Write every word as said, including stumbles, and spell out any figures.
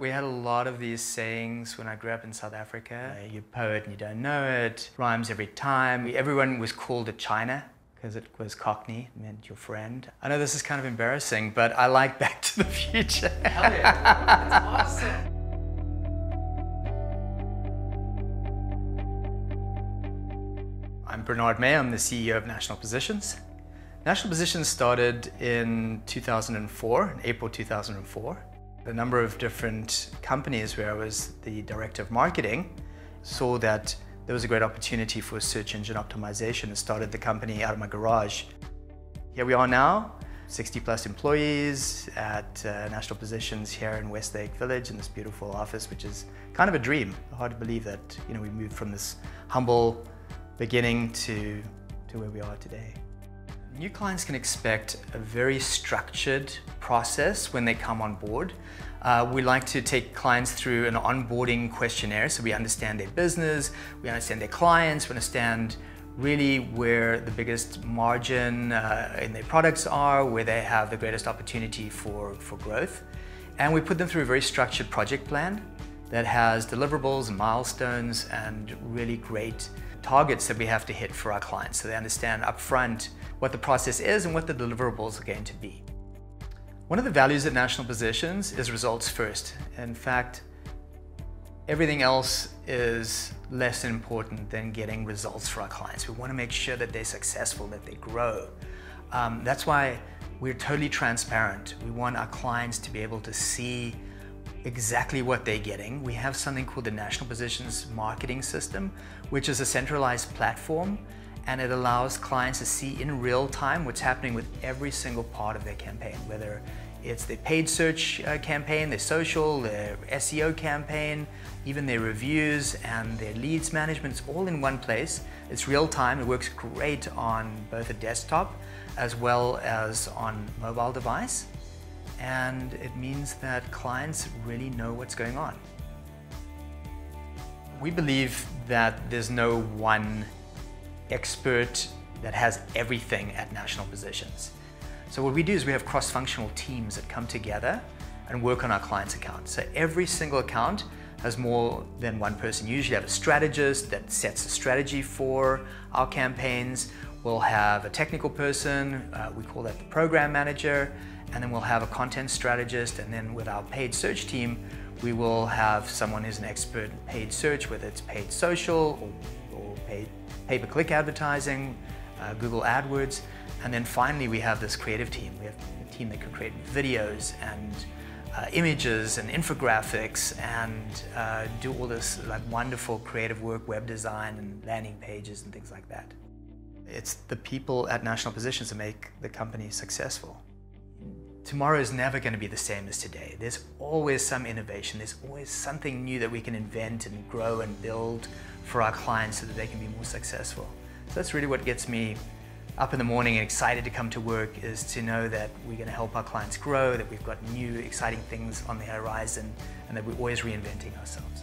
We had a lot of these sayings when I grew up in South Africa. You know, you're a poet and you don't know it. Rhymes every time. Everyone was called a China because it was Cockney, it meant your friend. I know this is kind of embarrassing, but I like Back to the Future. Hell yeah, that's awesome. I'm Bernard May, I'm the C E O of National Positions. National Positions started in two thousand four, in April two thousand four. A number of different companies where I was the director of marketing saw that there was a great opportunity for search engine optimization and started the company out of my garage. Here we are now, sixty plus employees at uh, National Positions here in Westlake Village in this beautiful office, which is kind of a dream. Hard to believe that, you know, we moved from this humble beginning to, to where we are today. New clients can expect a very structured process when they come on board. Uh, we like to take clients through an onboarding questionnaire so we understand their business, we understand their clients, we understand really where the biggest margin uh, in their products are, where they have the greatest opportunity for, for growth. And we put them through a very structured project plan that has deliverables and milestones and really great targets that we have to hit for our clients so they understand upfront what the process is and what the deliverables are going to be. One of the values at National Positions is results first. In fact, everything else is less important than getting results for our clients. We want to make sure that they're successful, that they grow. Um, that's why we're totally transparent. We want our clients to be able to see exactly what they're getting. We have something called the National Positions Marketing System, which is a centralized platform, and it allows clients to see in real time what's happening with every single part of their campaign, whether it's their paid search uh, campaign, their social, their S E O campaign, even their reviews and their leads management. It's all in one place. It's real time. It works great on both a desktop as well as on mobile device. And it means that clients really know what's going on. We believe that there's no one expert that has everything at National Positions. So what we do is we have cross-functional teams that come together and work on our client's account. So every single account has more than one person. You usually have a strategist that sets the strategy for our campaigns. We'll have a technical person, uh, we call that the program manager, and then we'll have a content strategist, and then with our paid search team, we will have someone who's an expert in paid search, whether it's paid social or, or paid pay-per-click advertising, uh, Google AdWords, and then finally we have this creative team. We have a team that can create videos and uh, images and infographics and uh, do all this like wonderful creative work, web design and landing pages and things like that. It's the people at National Positions that make the company successful. Tomorrow is never going to be the same as today. There's always some innovation. There's always something new that we can invent and grow and build for our clients so that they can be more successful. So that's really what gets me up in the morning and excited to come to work, is to know that we're going to help our clients grow, that we've got new exciting things on the horizon, and that we're always reinventing ourselves.